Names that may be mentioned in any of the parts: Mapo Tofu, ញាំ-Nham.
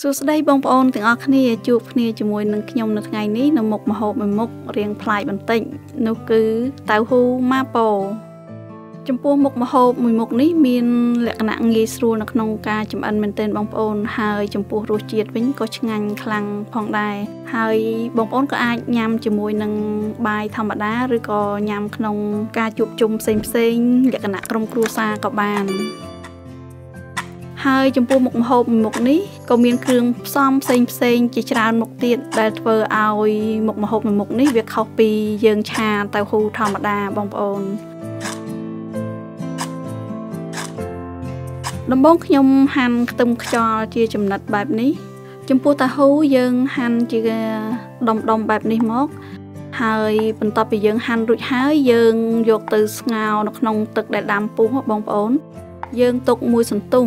សួស្តីបងប្អូនទាំងអស់គ្នាជួបគ្នាជាមួយនឹងខ្ញុំនៅថ្ងៃនេះនៅមុខម្ហូបមួយមុខរៀងប្លែកបន្តិចនោះគឺតៅហ៊ូម៉ាប៉ូចំពោះមុខម្ហូបមួយមុខនេះមានលក្ខណៈងាយស្រួលនៅក្នុងការចម្អិនមែនទែនបងប្អូនហើយចំពោះរសជាតិវិញក៏ឆ្ងាញ់ខ្លាំងផងដែរហើយបងប្អូនក៏អាចញ៉ាំជាមួយនឹងបាយធម្មតាឬក៏ញ៉ាំក្នុងការជួបជុំផ្សេងៗលក្ខណៈក្រុមគ្រួសារក៏បាន ហើយចំពោះមុខម្ហូបមួយមុខនេះក៏មានគ្រឿងផ្សំផ្សេងៗជាច្រើនមុខទៀតដែលធ្វើឲ្យមុខម្ហូបមួយមុខនេះវាខុសពីយើងឆាតៅហ៊ូធម្មតាបងប្អូន យើងទុកមួយសន្ទុះ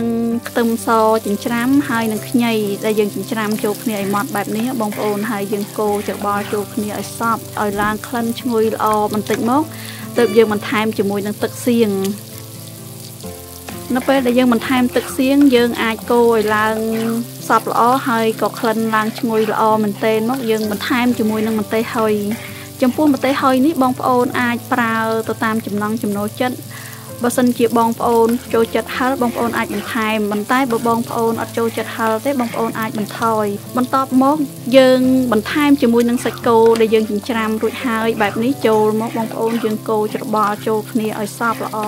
ឹងខ្ទឹមសចិញ្ច្រាំហើយនឹងខ្ញីដែលយើងចិញ្ច្រាំចូលគ្នាឲ្យម៉ត់បែបនេះបងប្អូនហើយយើងកូរច្របល់ចូលគ្នាឲ្យសព្វឲ្យឡើងក្លិនឈ្ងុយល្អបន្តិចមកទើបយើងបន្ថែមជាមួយនឹងទឹកសៀងនៅពេលដែលយើងបន្ថែមទឹកសៀងយើងអាចកូរឲ្យឡើងសព្វល្អហើយក៏ក្លិនឡើងឈ្ងុយល្អមែនទែនមកយើងបន្ថែមជាមួយនឹងម្ទេសហើយ បើសិនជាបងប្អូនចូលចិត្តហឹរបងប្អូនអាចបន្ថយបន្ទាប់មកយើងបន្ថែមជាមួយនឹងសាច់គោដែលយើងចិញ្ច្រាំរួចហើយបែបនេះចូលមកបងប្អូនយើងកូរច្របល់ចូលគ្នាឲ្យសព្វល្អ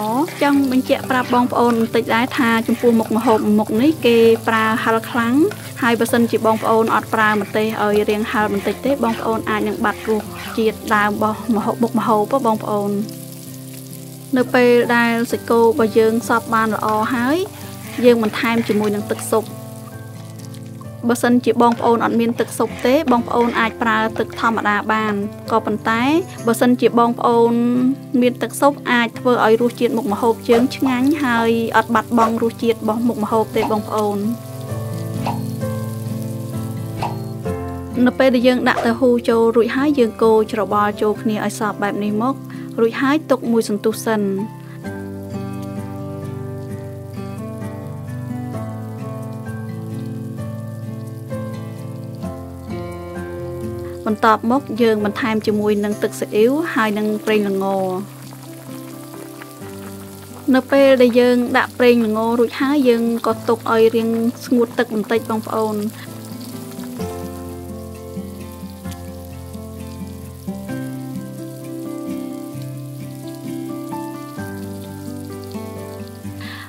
ចង់បញ្ជាក់ប្រាប់បងប្អូនបន្តិចដែរថាចំពោះមុខម្ហូបមួយមុខនេះគេប្រើហឹរខ្លាំងហើយបើសិនជាបងប្អូនអត់ប្រើម្ទេសឲ្យរាងហឹរបន្តិចទេបងប្អូនអាចនឹងបាត់រសជាតិដើមរបស់ម្ហូបមួយម្ហូបបងប្អូន នៅពេលដែលយើងស្កូរបើយើងសាប់បានល្អហើយយើងបន្ថែមជាមួយនឹងទឹកស៊ុបបើសិនជាបងប្អូនអត់មានទឹកស៊ុបទេបងប្អូនអាចប្រើទឹកធម្មតាបានក៏ប៉ុន្តែបើសិនជាបងប្អូនមានទឹកស៊ុបអាចធ្វើឲ្យរសជាតិមុខម្ហូបយើងឆ្ងាញ់ហើយអត់បាត់បង់រសជាតិរបស់មុខម្ហូបទេបងប្អូន នៅពេលដែលយើងដាក់ទៅហ៊ូចូលរួចហើយយើងកូរច្របល់ចូលគ្នាឲ្យសព្វបែបនេះមករួចហើយទុកមួយសន្ទុះសិនបន្ទាប់មកយើងបន្ថែមជាមួយនឹងទឹកស៊ីអ៊ីវហើយនឹងប្រេងល្ង នៅពេលដែលយើងដាក់ប្រេងល្ងរួចហើយយើងក៏ទុកឲ្យរាងស្ងួតទឹកបន្តិចបងប្អូន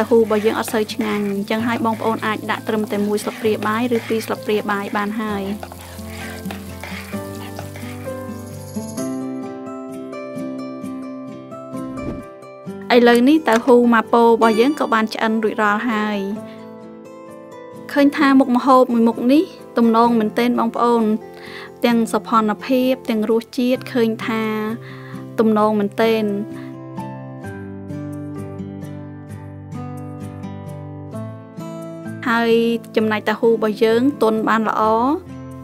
តៅហ៊ូរបស់យើងអត់សូវឆ្ងាញ់អញ្ចឹងហើយបងប្អូនអាចដាក់ត្រឹមតែ 1 ស្លាបព្រាបាយឬ 2 ស្លាបព្រាបាយបានហើយ ឥឡូវនេះតៅហ៊ូម៉ាប៉ូរបស់យើងក៏បានឆ្អិនរួចរាល់ហើយឃើញថាមុខម្ហូបមួយមុខនេះទំនងមែនទែនបងប្អូនទាំងសោភ័ណភាពទាំងរសជាតិឃើញថាទំនងមែនទែនហើយចំណែកតៅហ៊ូរបស់យើងទុនបានល្អ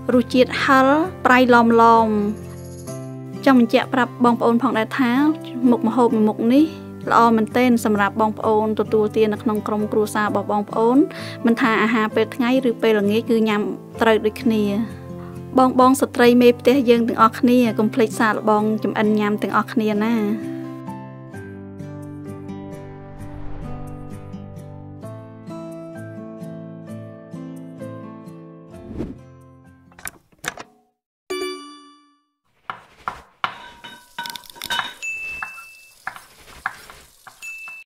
rùi chít hal, prai lom lom. Trong chợ rạp bong ôn phòng đại thá một hộp một ní. Lo mình tên sầm rạp bong ôn tụt tụt tiền nông công cù sa bong ôn. Mình thà à hà về ngay rưỡi về là nghe cứ nhầm trời được nè. Bong bong sờ trai mê tê dương từng óc nè complete sa bong chấm ăn nhầm từng óc nè na.